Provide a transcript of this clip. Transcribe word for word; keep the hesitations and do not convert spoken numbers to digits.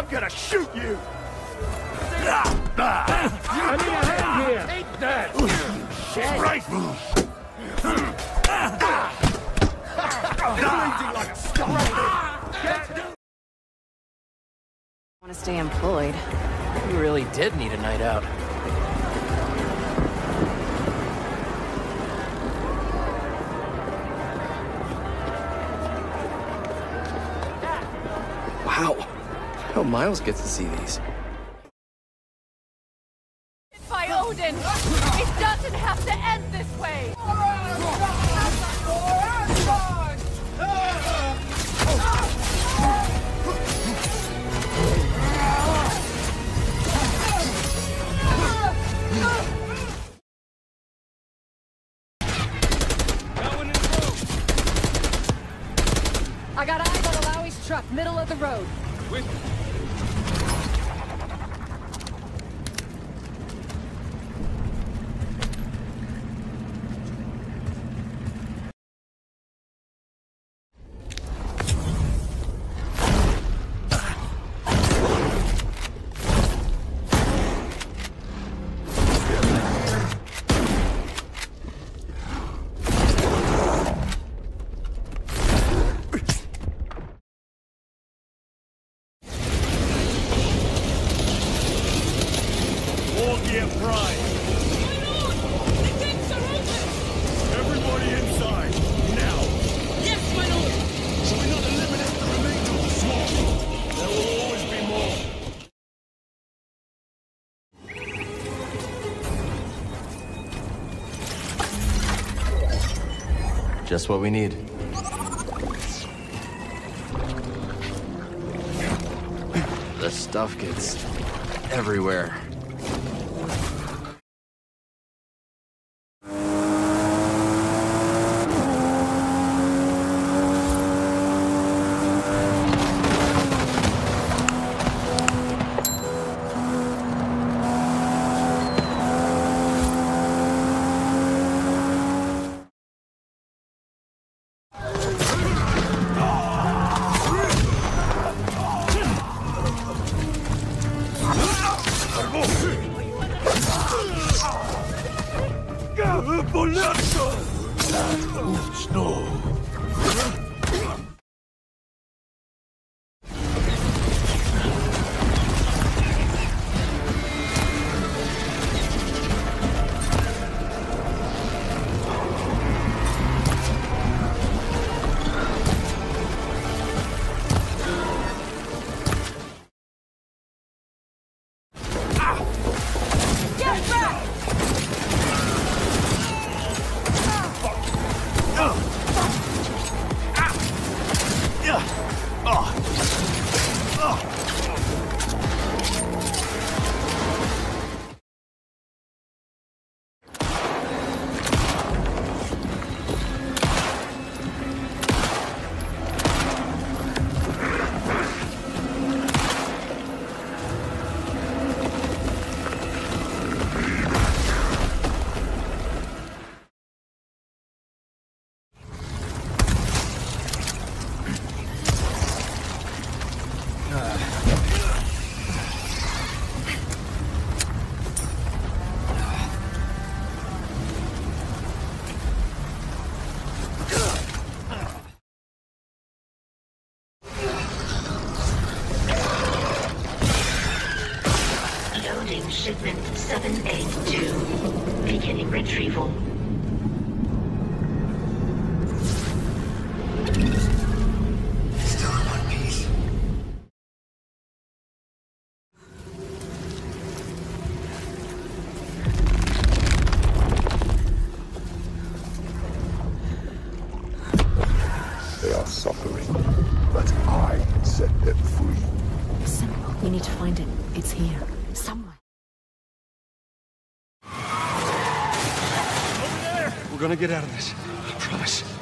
I'm gonna shoot you! I need a hand here! Take that! Shit! Right! Bleeding like a skunk! Want to stay employed? You really did need a night out. Wow, I hope Miles gets to see these. By Odin, it doesn't have to end this way. I got eyes on Alawi's truck, middle of the road. With me. Just what we need. This stuff gets everywhere. Shipment seven eighty-two, beginning retrieval. Still in one piece. They are suffering, but I set them free. Symbol. We need to find it. It's here. Somewhere. We're gonna get out of this, I promise.